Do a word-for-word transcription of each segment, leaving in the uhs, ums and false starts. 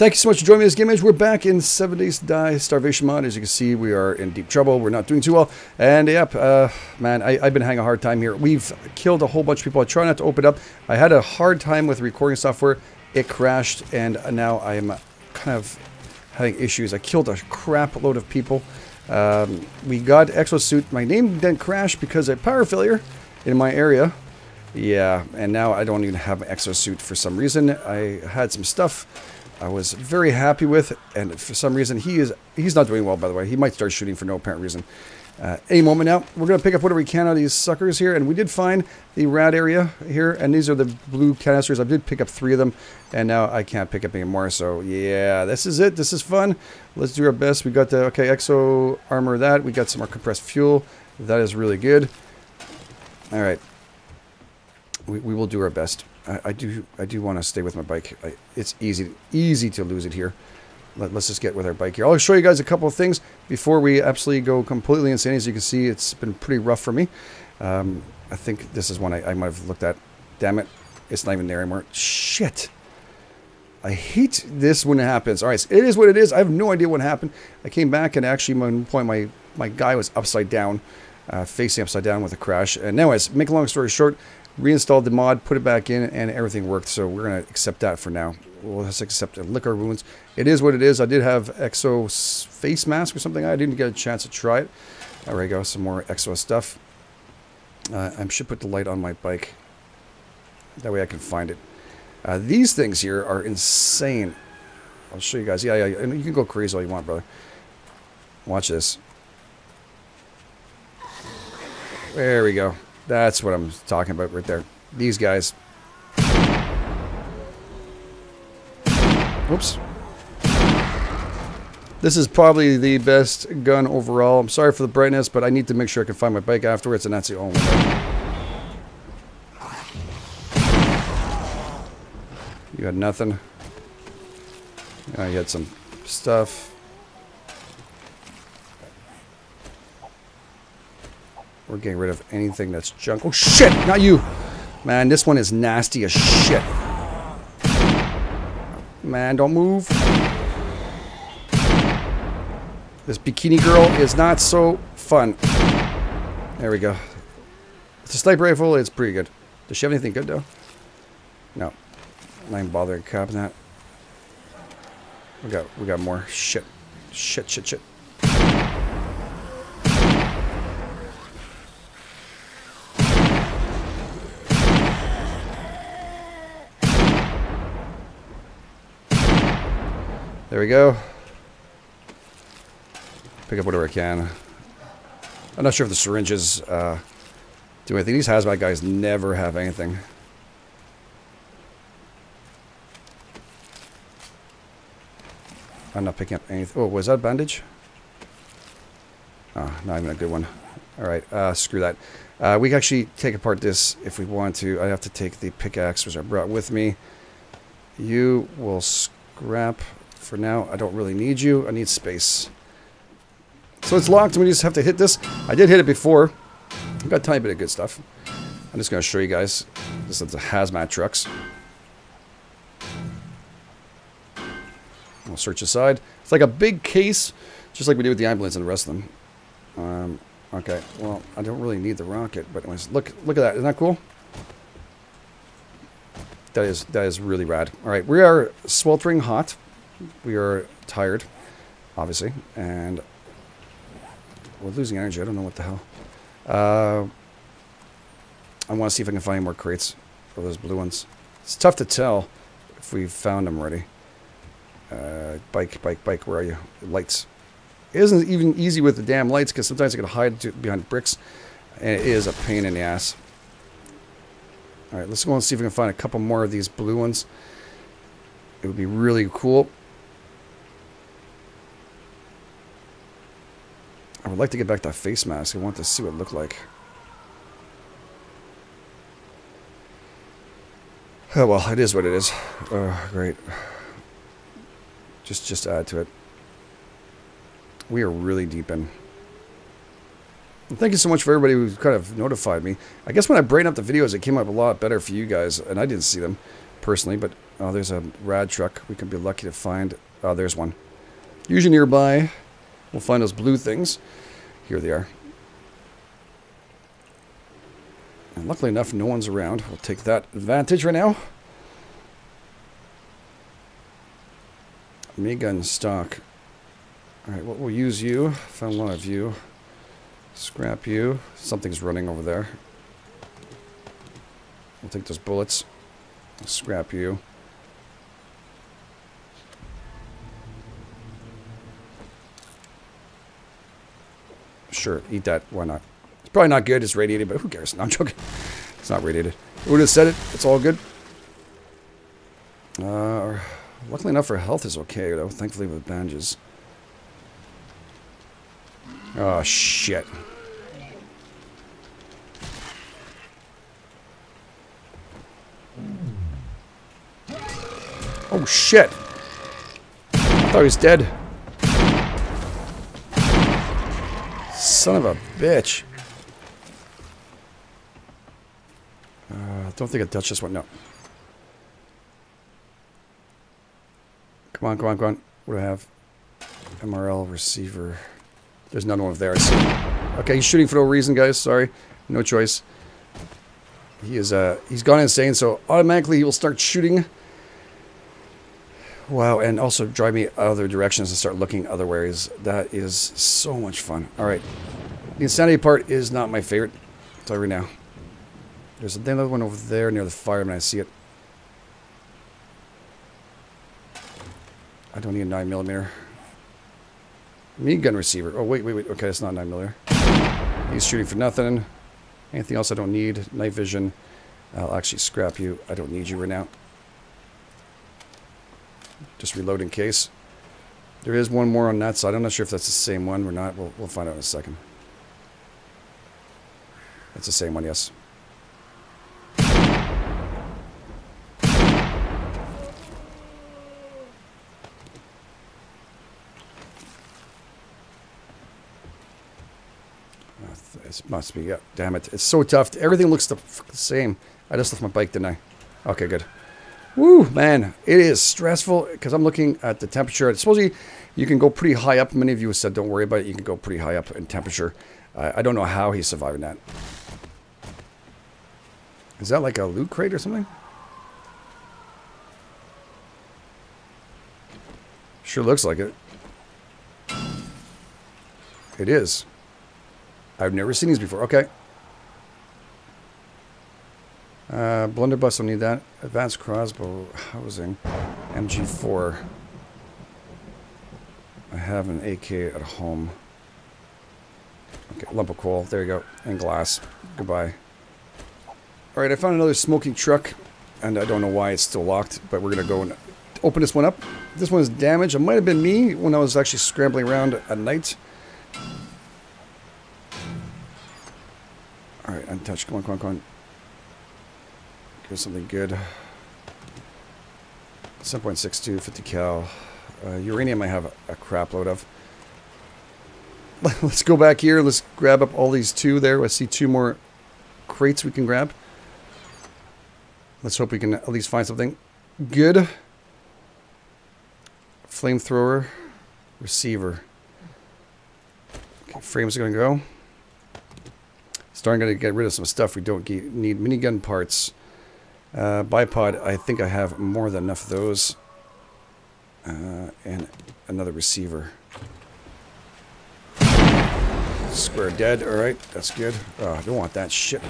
Thank you so much for joining me in this game, Edge. We're back in seven days to die Starvation Mod. As you can see, we are in deep trouble. We're not doing too well. And, yep, uh, man, I, I've been having a hard time here. We've killed a whole bunch of people. I try not to open up. I had a hard time with recording software. It crashed, and now I'm kind of having issues. I killed a crap load of people. Um, we got Exosuit. My name didn't crash because of power failure in my area. Yeah, and now I don't even have an Exosuit for some reason. I had some stuff I was very happy with, and for some reason he is he's not doing well, by the way. He might start shooting for no apparent reason. Uh, any moment now. We're going to pick up whatever we can out of these suckers here, and we did find the rat area here, and these are the blue canisters. I did pick up three of them, and now I can't pick up any more, so yeah, this is it. This is fun. Let's do our best. We got the, okay, Exo armor that. We got some more compressed fuel. That is really good. All right. We, we will do our best. I, I do I do want to stay with my bike. I, it's easy easy to lose it here. Let, let's just get with our bike here. I'll show you guys a couple of things before we absolutely go completely insane. As you can see, it's been pretty rough for me. Um, I think this is one I, I might have looked at. Damn it. It's not even there anymore. Shit. I hate this when it happens. All right. It is what it is. I have no idea what happened. I came back and actually, at one point, my, my guy was upside down, uh, facing upside down with a crash. And anyways, make a long story short, reinstalled the mod, put it back in, and everything worked, so we're going to accept that for now. We'll just accept it, lick our wounds. It is what it is. I did have Exo face mask or something. I didn't get a chance to try it. There we go, some more Exo stuff. Uh, I should put the light on my bike. That way I can find it. Uh, these things here are insane. I'll show you guys. Yeah, yeah, yeah. You can go crazy all you want, brother. Watch this. There we go. That's what I'm talking about right there. These guys. Oops. This is probably the best gun overall. I'm sorry for the brightness, but I need to make sure I can find my bike afterwards, and that's the only one. You had nothing. I had some stuff. We're getting rid of anything that's junk. Oh, shit! Not you! Man, this one is nasty as shit. Man, don't move. This bikini girl is not so fun. There we go. It's a sniper rifle. It's pretty good. Does she have anything good, though? No. I ain't bothering copping that. We got, we got more. Shit. Shit, shit, shit. There we go. Pick up whatever I can. I'm not sure if the syringes uh, do anything. These hazmat guys never have anything. I'm not picking up anything. Oh, was that a bandage? Oh, not even a good one. All right, uh, screw that. Uh, we can actually take apart this if we want to. I have to take the pickaxe, which I brought with me. You will scrap. For now, I don't really need you. I need space. So it's locked, and we just have to hit this. I did hit it before. I've got a tiny bit of good stuff. I'm just going to show you guys. This is the hazmat trucks. I'll search aside. It's like a big case, just like we do with the ambulance and the rest of them. Um, okay, well, I don't really need the rocket, but anyways, look, look at that. Isn't that cool? That is, that is really rad. All right, we are sweltering hot. We are tired, obviously, and we're losing energy. I don't know what the hell. Uh, I want to see if I can find any more crates for those blue ones. It's tough to tell if we've found them already. Uh, bike, bike, bike, where are you? Lights. It isn't even easy with the damn lights because sometimes I can hide behind bricks, and it is a pain in the ass. All right, let's go and see if we can find a couple more of these blue ones. It would be really cool. I would like to get back that face mask. I want to see what it looked like. Oh, well, it is what it is. Oh, great. Just, just add to it. We are really deep in. And thank you so much for everybody who's kind of notified me. I guess when I brighten up the videos, it came up a lot better for you guys, and I didn't see them personally, but Oh, there's a rad truck we can be lucky to find. Oh, there's one. Usually nearby. We'll find those blue things. Here they are. And luckily enough, no one's around. We'll take that advantage right now. Megan stock. Alright, what well, we'll use you. Found one of you. Scrap you. Something's running over there. We'll take those bullets. Scrap you. Sure, eat that. Why not? It's probably not good. It's radiated, but who cares? No, I'm joking. It's not radiated. Who would have said it? It's all good. Uh, luckily enough, her health is okay, though. Thankfully, with bandages. Oh, shit. Oh, shit. I thought he was dead. Son of a bitch. I uh, don't think I touched this one. No. Come on, come on, come on. What do I have? M R L receiver. There's another one over there. I see. Okay, he's shooting for no reason, guys. Sorry. No choice. He is, uh, he's gone insane, so automatically he will start shooting. Wow, and also drive me other directions and start looking other ways. That is so much fun. All right. The insanity part is not my favorite. I'll tell you right now. There's another one over there near the fireman. I see it. I don't need a nine millimeter. Mean gun receiver. Oh, wait, wait, wait. Okay, it's not nine millimeter. He's shooting for nothing. Anything else I don't need. Night vision. I'll actually scrap you. I don't need you right now. Just reload in case. There is one more on that side. I'm not sure if that's the same one or not. We'll, we'll find out in a second. That's the same one, yes. It must be, yeah. Damn it. It's so tough. Everything looks the same. I just left my bike, didn't I? Okay, good. Woo, man, it is stressful because I'm looking at the temperature. Supposedly, you can go pretty high up. Many of you said, don't worry about it. You can go pretty high up in temperature. Uh, I don't know how he's surviving that. Is that like a loot crate or something? Sure looks like it. It is. I've never seen these before. Okay. Uh, Blunderbuss, I'll need that. Advanced crossbow housing. M G four. I have an A K at home. Okay, lump of coal. There you go. And glass. Goodbye. Alright, I found another smoking truck. And I don't know why it's still locked. But we're going to go and open this one up. This one is damaged. It might have been me when I was actually scrambling around at night. Alright, untouched. Come on, come on, come on. Here's something good. seven point six two, fifty cal. Uh, uranium I have a, a crap load of. Let's go back here. Let's grab up all these two there. I see two more crates we can grab. Let's hope we can at least find something good. Flamethrower. Receiver. Okay, frames are going to go. Starting to get rid of some stuff we don't need. Minigun parts. Uh, bipod, I think I have more than enough of those. Uh, and another receiver. Square dead, alright, that's good. Oh, I don't want that shit.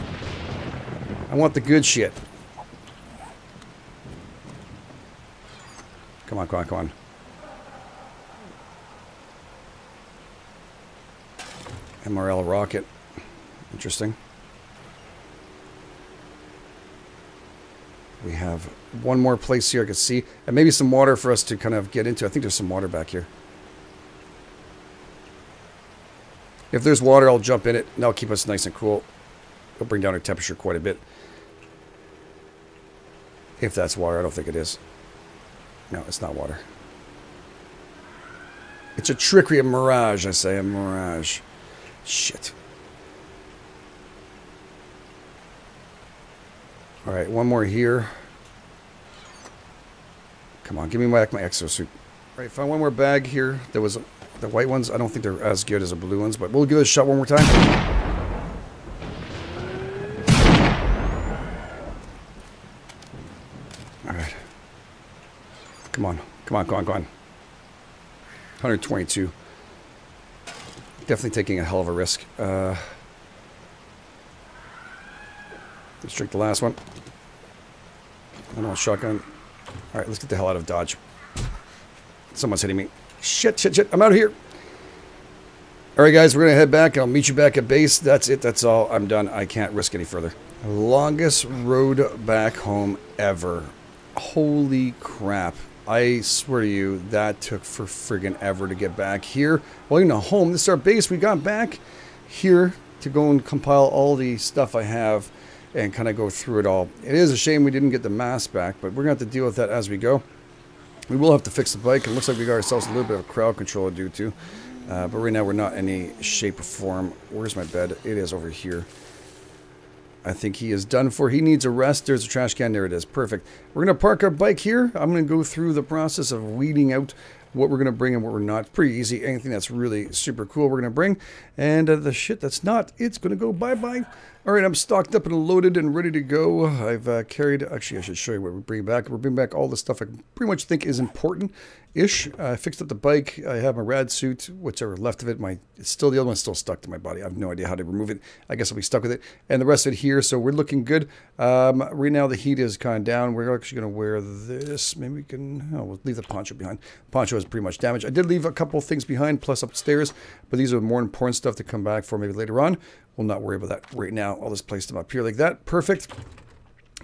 I want the good shit. Come on, come on, come on. M R L rocket. Interesting. We have one more place here I can see. And maybe some water for us to kind of get into. I think there's some water back here. If there's water, I'll jump in it. And that'll keep us nice and cool. It'll bring down our temperature quite a bit. If that's water, I don't think it is. No, it's not water. It's a trickery, a mirage, I say. A mirage. Shit. All right, one more here. Come on, give me back my exosuit. Alright, found one more bag here. There was the white ones. I don't think they're as good as the blue ones, but we'll give it a shot one more time. Alright. Come on. Come on, come on, come on. one twenty-two. Definitely taking a hell of a risk. Uh, let's drink the last one. I don't want shotgun. Alright, let's get the hell out of Dodge. Someone's hitting me. Shit, shit, shit. I'm out of here. Alright, guys, we're going to head back. I'll meet you back at base. That's it. That's all. I'm done. I can't risk any further. Longest road back home ever. Holy crap. I swear to you, that took for friggin' ever to get back here. Well, you know, home. This is our base. We got back here to go and compile all the stuff I have and kind of go through it all. It is a shame we didn't get the mask back, but we're going to have to deal with that as we go. We will have to fix the bike. It looks like we got ourselves a little bit of crowd control to do too. Uh, but right now we're not in any shape or form. Where's my bed? It is over here. I think he is done for. He needs a rest. There's a trash can. There it is. Perfect. We're going to park our bike here. I'm going to go through the process of weeding out what we're going to bring and what we're not. Pretty easy. Anything that's really super cool we're going to bring. And uh, the shit that's not, it's going to go bye-bye. All right, I'm stocked up and loaded and ready to go. I've uh, carried... Actually, I should show you what we bring back. We're bringing back all the stuff I pretty much think is important-ish. I uh, fixed up the bike. I have my rad suit, whichever left of it. My it's still the other one's still stuck to my body. I have no idea how to remove it. I guess I'll be stuck with it. And the rest of it here, so we're looking good. Um, right now, the heat is kind of down. We're actually going to wear this. Maybe we can... Oh, we'll leave the poncho behind. Poncho is pretty much damaged. I did leave a couple things behind, plus upstairs. But these are more important stuff to come back for maybe later on. We'll not worry about that right now. I'll just place them up here like that. Perfect.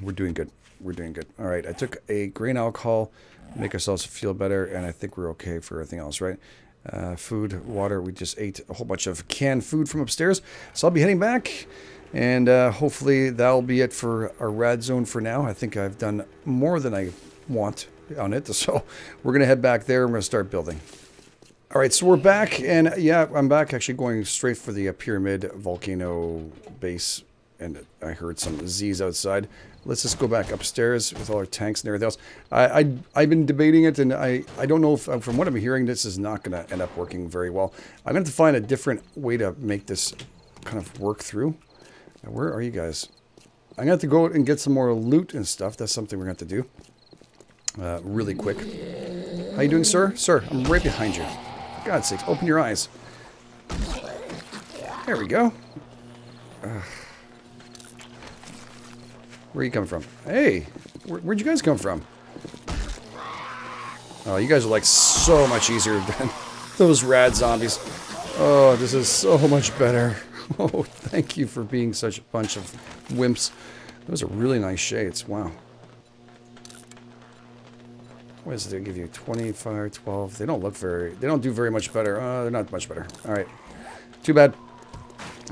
We're doing good. We're doing good. All right. I took a grain alcohol, make ourselves feel better, and I think we're okay for everything else, right? Uh, food, water. We just ate a whole bunch of canned food from upstairs. So I'll be heading back, and uh, hopefully that'll be it for our rad zone for now. I think I've done more than I want on it. So we're going to head back there, and we're going to start building. All right, so we're back, and yeah, I'm back actually going straight for the uh, Pyramid Volcano base, and I heard some Z's outside. Let's just go back upstairs with all our tanks and everything else. I, I, I've been debating it, and I, I don't know if, from what I'm hearing, this is not going to end up working very well. I'm going to have to find a different way to make this kind of work through. Now, where are you guys? I'm going to have to go out and get some more loot and stuff. That's something we're going to have to do uh, really quick. How you doing, sir? Sir, I'm right behind you. God's sakes, open your eyes. There we go. Uh, where you coming from? Hey, where, where'd you guys come from? Oh, you guys are like so much easier than those rad zombies. Oh, this is so much better. Oh, thank you for being such a bunch of wimps. Those are really nice shades. Wow. What is it? They give you twenty-five, twelve. They don't look very... They don't do very much better. Uh, they're not much better. All right. Too bad.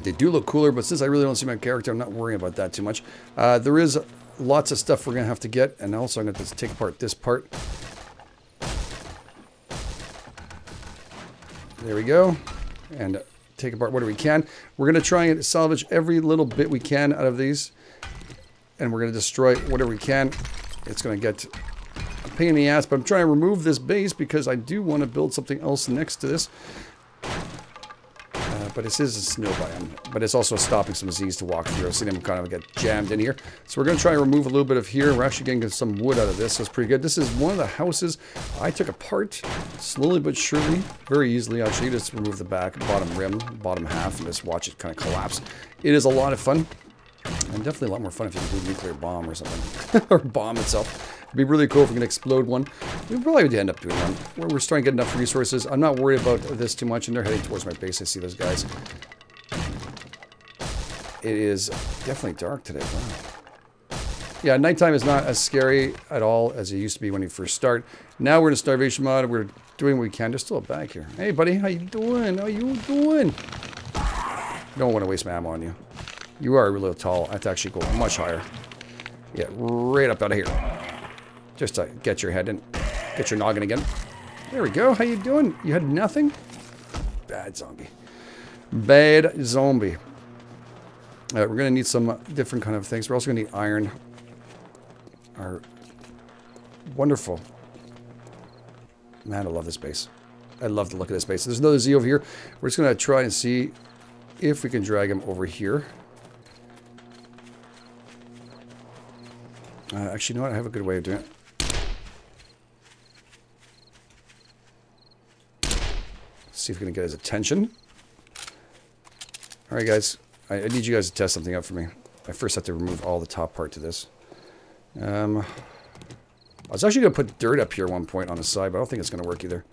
They do look cooler, but since I really don't see my character, I'm not worrying about that too much. Uh, there is lots of stuff we're going to have to get, and also I'm going to have to take apart this part. There we go. And take apart whatever we can. We're going to try and salvage every little bit we can out of these, and we're going to destroy whatever we can. It's going to get... pain in the ass, but I'm trying to remove this base because I do want to build something else next to this. Uh, but this is a snow biome, but it's also stopping some Z's to walk through. I've seen them kind of get jammed in here. So we're going to try and remove a little bit of here. We're actually getting some wood out of this, so it's pretty good. This is one of the houses I took apart slowly but surely, very easily actually. Just remove the back, bottom rim, bottom half, and just watch it kind of collapse. It is a lot of fun, and definitely a lot more fun if you can do a nuclear bomb or something, or bomb itself. It'd be really cool if we can explode one. We probably would end up doing one. We're, we're starting to get enough resources. I'm not worried about this too much, and they're heading towards my base. I see those guys. It is definitely dark today. Wow. Yeah, nighttime is not as scary at all as it used to be when you first start. Now we're in a starvation mod. We're doing what we can. There's still a bag here. Hey, buddy. How you doing? How you doing? Don't want to waste my ammo on you. You are really tall. I have to actually go much higher. Yeah, right up out of here. Just to get your head in. Get your noggin again. There we go. How you doing? You had nothing? Bad zombie. Bad zombie. All right, we're going to need some different kind of things. We're also going to need iron. Our wonderful Man, I love this base. I love the look of this base. There's another Z over here. We're just going to try and see if we can drag him over here. Uh, actually, you know what? I have a good way of doing it. Let's see if we can get his attention. All right, guys. I, I need you guys to test something out for me. I first have to remove all the top part to this. Um, I was actually going to put dirt up here at one point on the side, but I don't think it's going to work either.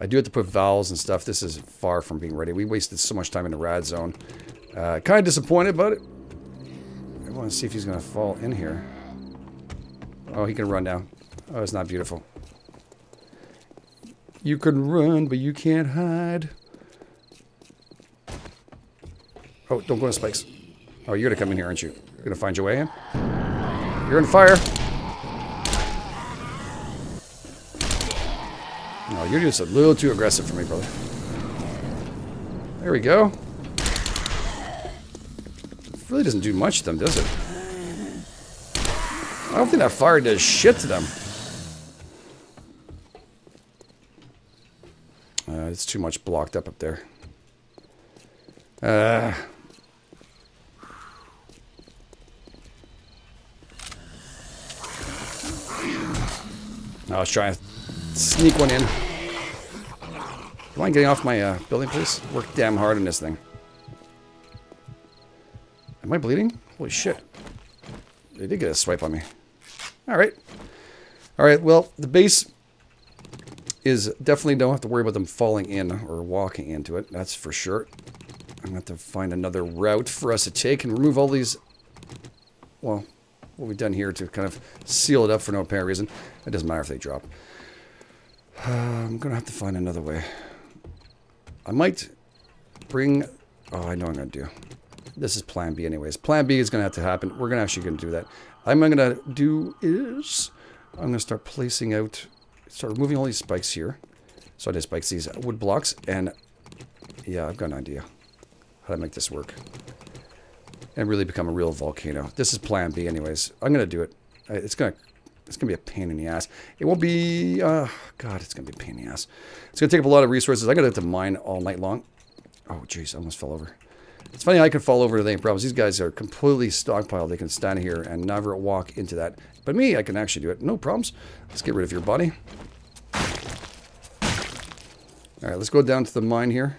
I do have to put valves and stuff. This is far from being ready. We wasted so much time in the rad zone. Uh, kind of disappointed about it. I want to see if he's going to fall in here. Oh, he can run now. Oh, it's not beautiful. You can run, but you can't hide. Oh, don't go in spikes. Oh, you're going to come in here, aren't you? You're going to find your way in? You're on fire. No, you're just a little too aggressive for me, brother. There we go. Really doesn't do much to them, does it? I don't think that fire does shit to them. Uh, it's too much blocked up up there. Uh, I was trying to sneak one in. Do you mind getting off my uh, building, please? Work damn hard on this thing. Am I bleeding? Holy shit. They did get a swipe on me. Alright. Alright, well, the base is definitely... Don't have to worry about them falling in or walking into it. That's for sure. I'm going to have to find another route for us to take and remove all these... Well, what we've done here to kind of seal it up for no apparent reason. It doesn't matter if they drop. Uh, I'm going to have to find another way. I might bring... Oh, I know what I'm going to do. This is plan B anyways. Plan B is going to have to happen. We're going to actually going to do that. I'm going to do is I'm going to start placing out, start removing all these spikes here. So I just spikes these wood blocks, and yeah, I've got an idea how to make this work and really become a real volcano. This is plan B anyways. I'm going to do it. It's going to, it's going to be a pain in the ass. It won't be, uh, God, it's going to be a pain in the ass. It's going to take up a lot of resources. I'm going to have to mine all night long. Oh, jeez, I almost fell over. It's funny, I can fall over to the problems. These guys are completely stockpiled. They can stand here and never walk into that. But me, I can actually do it. No problems. Let's get rid of your body. All right, let's go down to the mine here.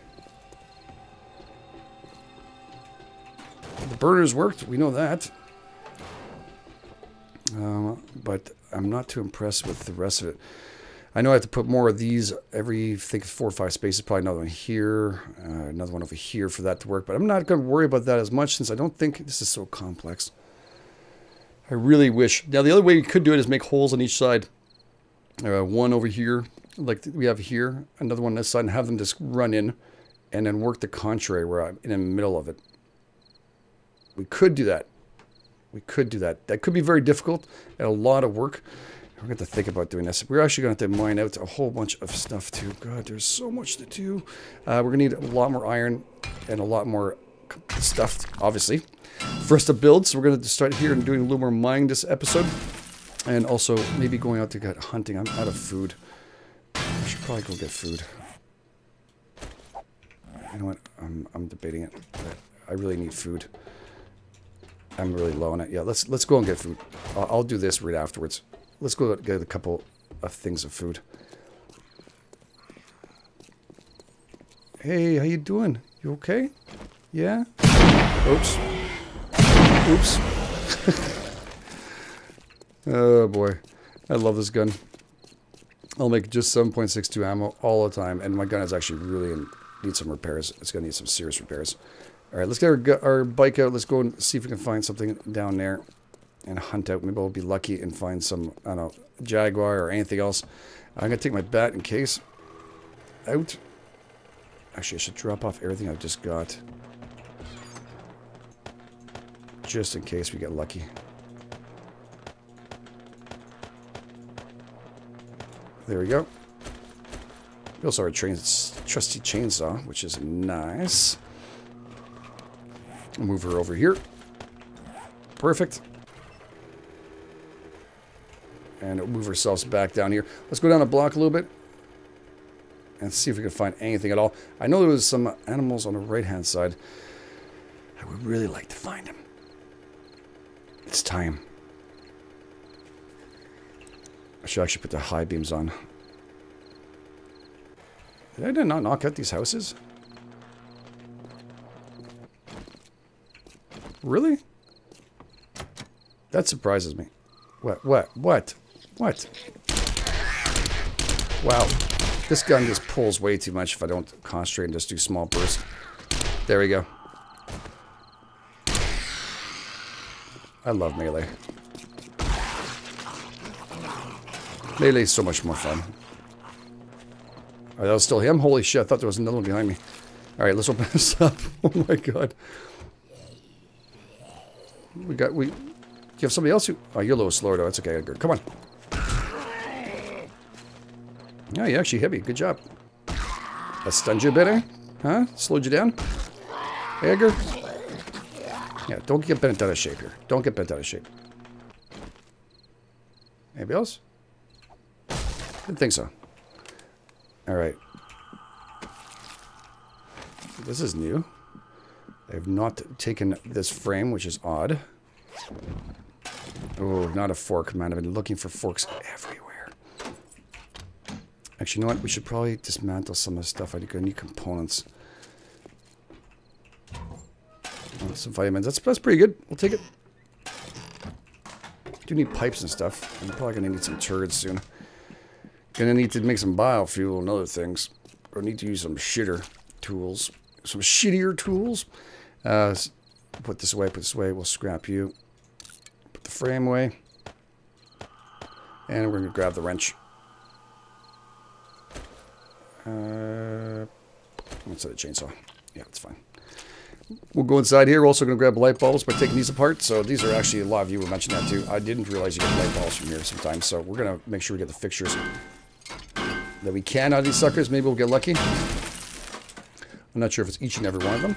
The burners worked. We know that. Um, but I'm not too impressed with the rest of it. I know I have to put more of these every, I think, four or five spaces. Probably another one here, uh, another one over here for that to work. But I'm not going to worry about that as much since I don't think this is so complex. I really wish. Now, the other way we could do it is make holes on each side. Uh, one over here, like we have here. Another one on this side, and have them just run in and then work the contrary where I'm in the middle of it. We could do that. We could do that. That could be very difficult and a lot of work. We're going to think about doing this. We're actually going to have to mine out a whole bunch of stuff too. God, there's so much to do. Uh, we're going to need a lot more iron and a lot more stuff, obviously, for us to build. So we're going to start here and doing a little more mining this episode. And also maybe going out to get hunting. I'm out of food. I should probably go get food. You know what? I'm, I'm debating it. I really need food. I'm really low on it. Yeah, let's, let's go and get food. I'll, I'll do this right afterwards. Let's go get a couple of things of food. Hey, how you doing? You okay? Yeah? Oops. Oops. Oh, boy. I love this gun. I'll make just seven point six two ammo all the time. And my gun is actually really in need some repairs. It's going to need some serious repairs. All right, let's get our, our bike out. Let's go and see if we can find something down there. And hunt out. Maybe I'll be lucky and find some, I don't know, jaguar or anything else. I'm going to take my bat in case. Out. Actually, I should drop off everything I've just got. Just in case we get lucky. There we go. We also have a trusty chainsaw, which is nice. Move her over here. Perfect. and move ourselves back down here. Let's go down the block a little bit and see if we can find anything at all. I know there was some animals on the right-hand side. I would really like to find them. It's time. I should actually put the high beams on. Did I not knock out these houses? Really? That surprises me. What? What? What? What? Wow. This gun just pulls way too much if I don't concentrate and just do small bursts. There we go. I love melee. Melee is so much more fun. All right, that was still him? Holy shit, I thought there was another one behind me. Alright, let's open this up. Oh my god. We got, we... Do you have somebody else who... Oh, you're a little slower though. That's okay, I gotta go. Come on. Yeah, you actually hit me. Good job. That stunned you a bit, eh? Huh? Slowed you down? Edgar? Yeah, don't get bent out of shape here. Don't get bent out of shape. Anybody else? Didn't think so. Alright. This is new. I have not taken this frame, which is odd. Oh, not a fork, man. I've been looking for forks everywhere. Actually, you know what? We should probably dismantle some of this stuff. I think I need components. Oh, some vitamins. That's, that's pretty good. We'll take it. I do need pipes and stuff. I'm probably going to need some turrets soon. Gonna need to make some biofuel and other things. Or need to use some shitter tools. Some shittier tools. Uh, put this away, put this away. We'll scrap you. Put the frame away. And we're gonna grab the wrench. Uh, what's that, a chainsaw? Yeah, it's fine. We'll go inside here. We're also gonna grab light bulbs by taking these apart. So these are actually, a lot of you were mentioning that too. I didn't realize you get light bulbs from here sometimes. So we're gonna make sure we get the fixtures that we can out of these suckers. Maybe we'll get lucky. I'm not sure if it's each and every one of them.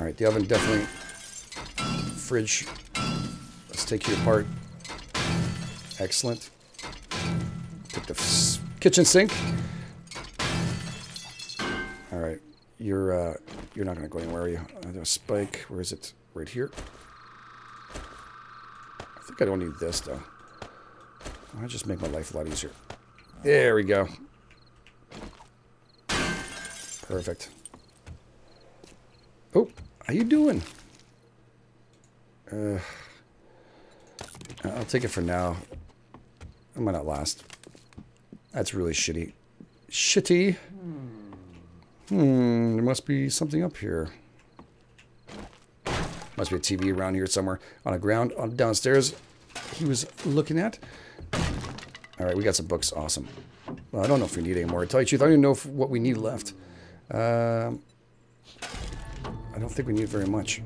All right, the oven definitely. Fridge. Let's take you apart. Excellent. Put the kitchen sink. All right, you're uh, you're not gonna go anywhere, are you? There's a spike. Where is it? Right here. I think I don't need this though. I'll just make my life a lot easier. There we go. Perfect. Oh, how you doing? Uh, I'll take it for now. I might not last. That's really shitty. Shitty. Hmm, there must be something up here. Must be a T V around here somewhere. On the ground, on downstairs. He was looking at. All right, we got some books. Awesome. Well, I don't know if we need any more. I tell you the truth, I don't even know if, what we need left. Um, I don't think we need very much.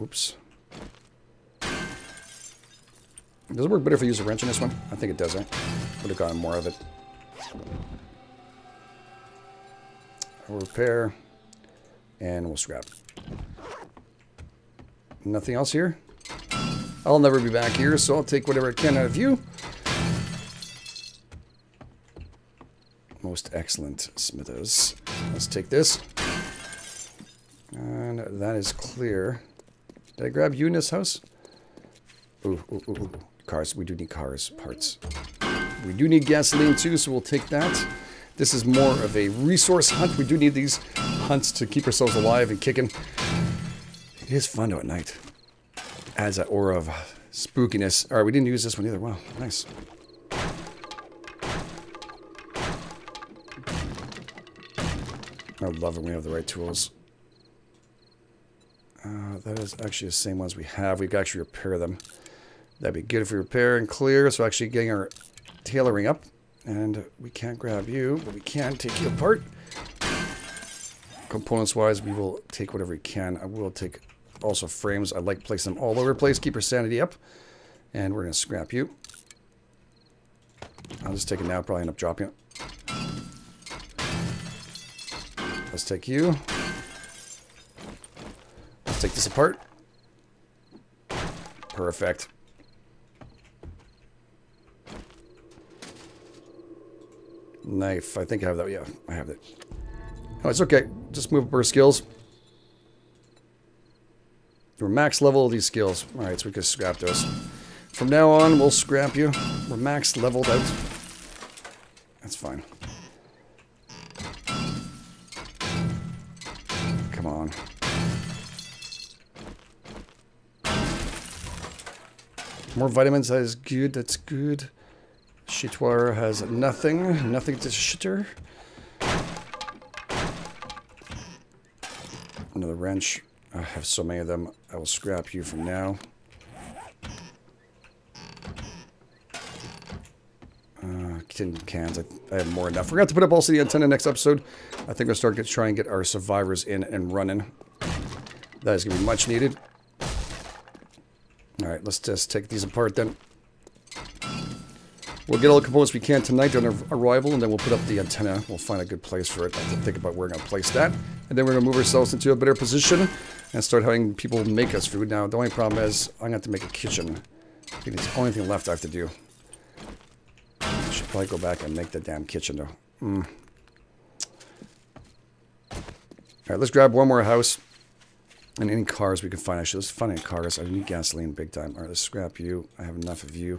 Oops. Does it work better if I use a wrench in this one? I think it does, eh? Would have gotten more of it. We'll repair. And we'll scrap. Nothing else here? I'll never be back here, so I'll take whatever I can out of you. Most excellent, Smithers. Let's take this. And that is clear. Did I grab you in this house? Ooh, ooh, ooh, ooh. Cars. We do need cars. Parts. We do need gasoline, too, so we'll take that. This is more of a resource hunt. We do need these hunts to keep ourselves alive and kicking. It is fun, though, at night. Adds that aura of spookiness. Alright, we didn't use this one either. Wow, nice. I love it when we have the right tools. Uh, that is actually the same ones we have. We can actually repair them. That'd be good if we repair and clear. So actually getting our tailoring up. And we can't grab you, but we can take you apart. Components-wise, we will take whatever we can. I will take... Also frames, I like placing them all over the place. Keep your sanity up. And we're going to scrap you. I'll just take it now. Probably end up dropping it. Let's take you. Let's take this apart. Perfect. Knife. I think I have that. Yeah, I have it. Oh, it's okay. Just move up our skills. We're max level of these skills. All right, so we can scrap those. From now on, we'll scrap you. We're max leveled out. That's fine. Come on. More vitamins, that is good. That's good. Shitwar has nothing. Nothing to shitter. Another wrench. I have so many of them. I will scrap you from now. Uh, tin cans. I, I have more enough. Forgot to put up also the antenna next episode. I think we'll start to try and get our survivors in and running. That is going to be much needed. Alright, let's just take these apart then. We'll get all the components we can tonight on our arrival, and then we'll put up the antenna. We'll find a good place for it. I have to think about where we're going to place that. And then we're going to move ourselves into a better position and start having people make us food. Now, the only problem is I'm going to have to make a kitchen. I think it's the only thing left I have to do. I should probably go back and make the damn kitchen, though. Mm. Alright, let's grab one more house. And any cars we can find. Actually, let's find any cars. I need gasoline big time. Alright, let's scrap you. I have enough of you.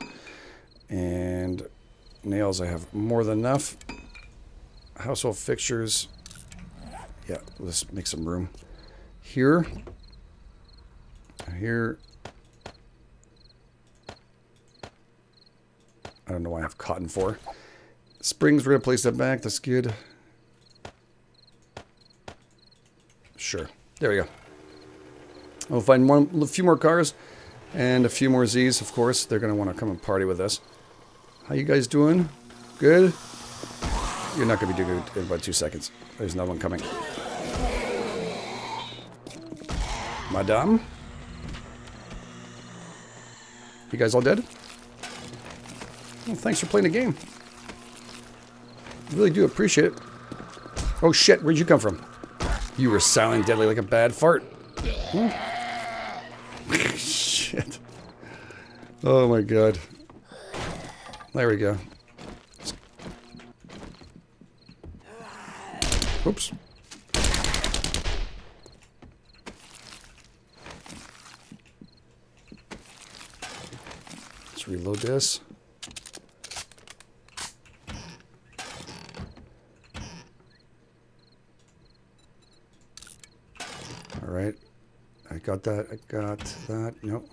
And nails, I have more than enough. Household fixtures. Yeah, let's make some room. Here. Here. I don't know why I have cotton for. Springs, we're going to place that back. That's good. Sure. There we go. We'll find one, a few more cars and a few more Z's, of course. They're going to want to come and party with us. How you guys doing? Good? You're not going to be doing good in about two seconds. There's another one coming. Madame? You guys all dead? Well, thanks for playing the game. I really do appreciate it. Oh shit, where'd you come from? You were sounding deadly like a bad fart. Hmm? Shit. Oh my god. There we go. Oops. Let's reload this. All right. I got that. I got that. Nope.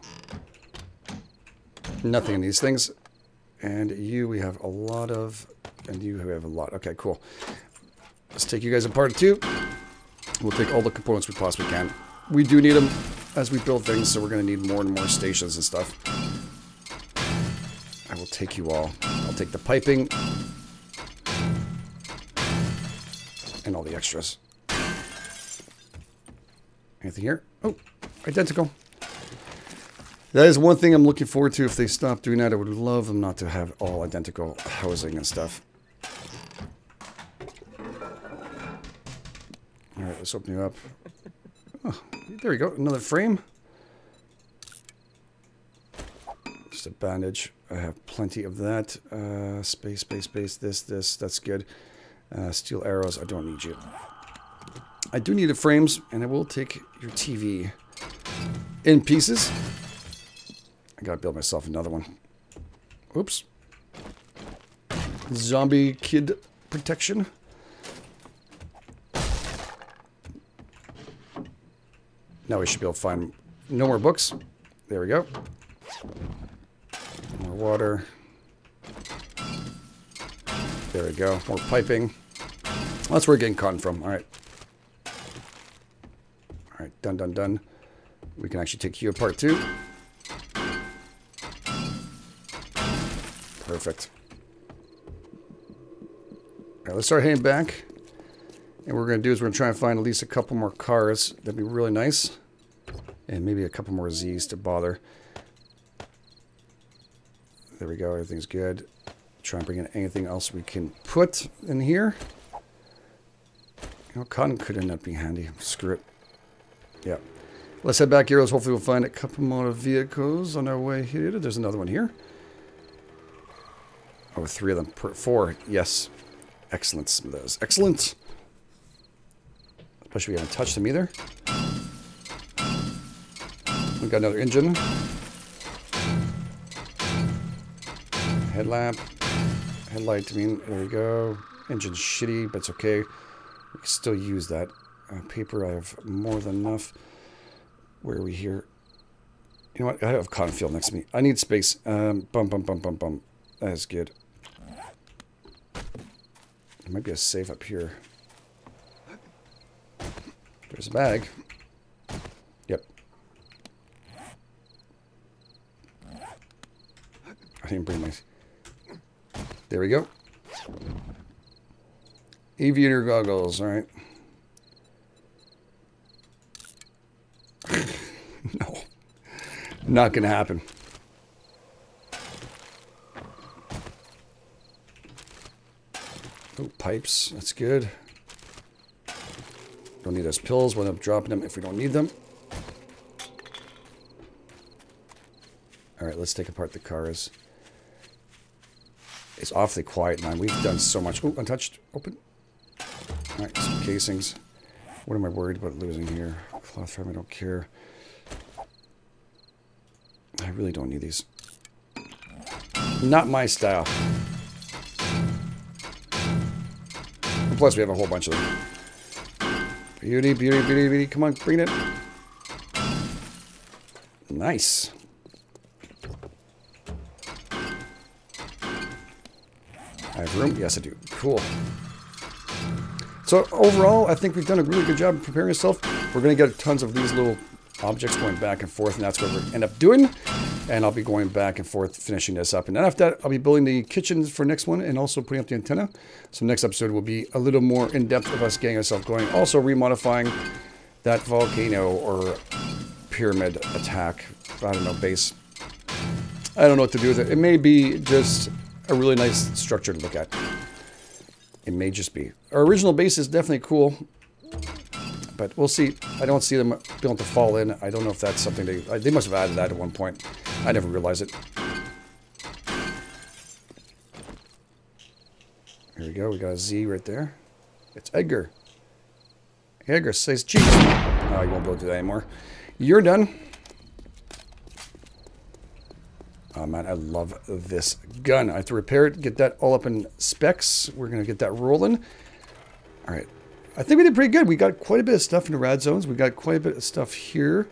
Nothing in these things. And you, we have a lot of. And you, we have a lot. Okay, cool. Let's take you guys apart too. We'll take all the components we possibly can. We do need them as we build things, so we're going to need more and more stations and stuff. I will take you all. I'll take the piping. And all the extras. Anything here? Oh, identical. That is one thing I'm looking forward to. If they stop doing that, I would love them not to have all identical housing and stuff. Alright, let's open you up. Oh, there we go. Another frame. Just a bandage. I have plenty of that. Uh, space, space, space. This, this. That's good. Uh, steel arrows. I don't need you. I do need the frames, and I will take your T V in pieces. I gotta build myself another one. Oops. Zombie kid protection. Now we should be able to find no more books. There we go. More water. There we go. More piping. That's where we're getting cotton from. All right. All right. Done, done, done. We can actually take you apart too. Perfect. All right. Let's start heading back. And what we're going to do is we're going to try and find at least a couple more cars. That'd be really nice. And maybe a couple more Z's to bother. There we go. Everything's good. Try and bring in anything else we can put in here. You know, cotton could end up being handy. Screw it. Yeah. Let's head back here. Let's hopefully we'll find a couple more vehicles on our way here. There's another one here. Oh, three of them. Per, four. Yes. Excellent. Some of those. Excellent. Especially we haven't touched them either. We got another engine. Headlamp. Headlight, I mean. There we go. Engine's shitty, but it's okay. We can still use that. Uh, paper, I have more than enough. Where are we here? You know what? I have cotton field next to me. I need space. Um, bum, bum, bum, bum, bum. That is good. There might be a safe up here. There's a bag. Yep. I didn't bring my... There we go. Aviator goggles. All right. No. Not going to happen. Oh, pipes. That's good. Don't need those pills. We'll end up dropping them if we don't need them. All right, let's take apart the cars. It's awfully quiet now. We've done so much. Oh, untouched. Open. All right, some casings. What am I worried about losing here? Cloth frame, I don't care. I really don't need these. Not my style. And plus, we have a whole bunch of them. Beauty, beauty, beauty, beauty. Come on, bring it. Nice. I have room? Yes, I do. Cool. So overall, I think we've done a really good job preparing yourself. We're going to get tons of these little objects going back and forth, and that's what we're going to end up doing. And I'll be going back and forth, finishing this up. And then after that, I'll be building the kitchen for next one and also putting up the antenna. So next episode will be a little more in-depth of us getting ourselves going. Also remodifying that volcano or pyramid attack, I don't know, base. I don't know what to do with it. It may be just a really nice structure to look at. It may just be. Our original base is definitely cool, but we'll see. I don't see them being able to fall in. I don't know if that's something they... They must have added that at one point. I never realized it. Here we go. We got a Z right there. It's Edgar. Edgar says, cheese. Oh, you won't be able to do that anymore. You're done. Oh, man, I love this gun. I have to repair it, get that all up in specs. We're going to get that rolling. All right. I think we did pretty good. We got quite a bit of stuff in the rad zones. We got quite a bit of stuff here.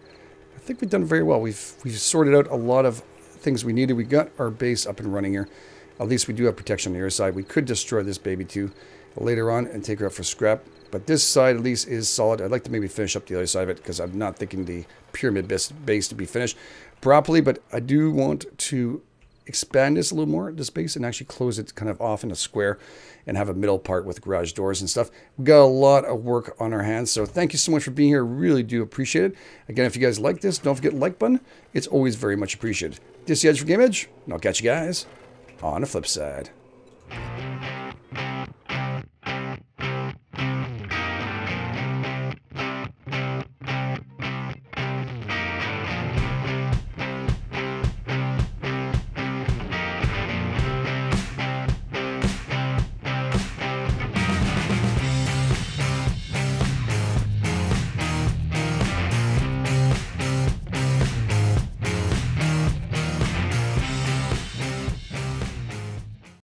I think we've done very well. We've we've sorted out a lot of things we needed. We got our base up and running here. At least we do have protection on the other side. We could destroy this baby too later on and take her out for scrap. But this side at least is solid. I'd like to maybe finish up the other side of it because I'm not thinking the pyramid base to be finished properly. But I do want to expand this a little more, this base, and actually close it kind of off in a square and have a middle part with garage doors and stuff. We've got a lot of work on our hands, so thank you so much for being here. Really do appreciate it. Again, if you guys like this, don't forget to like button. It's always very much appreciated. This is the Edge for Game Edge, and I'll catch you guys on the flip side.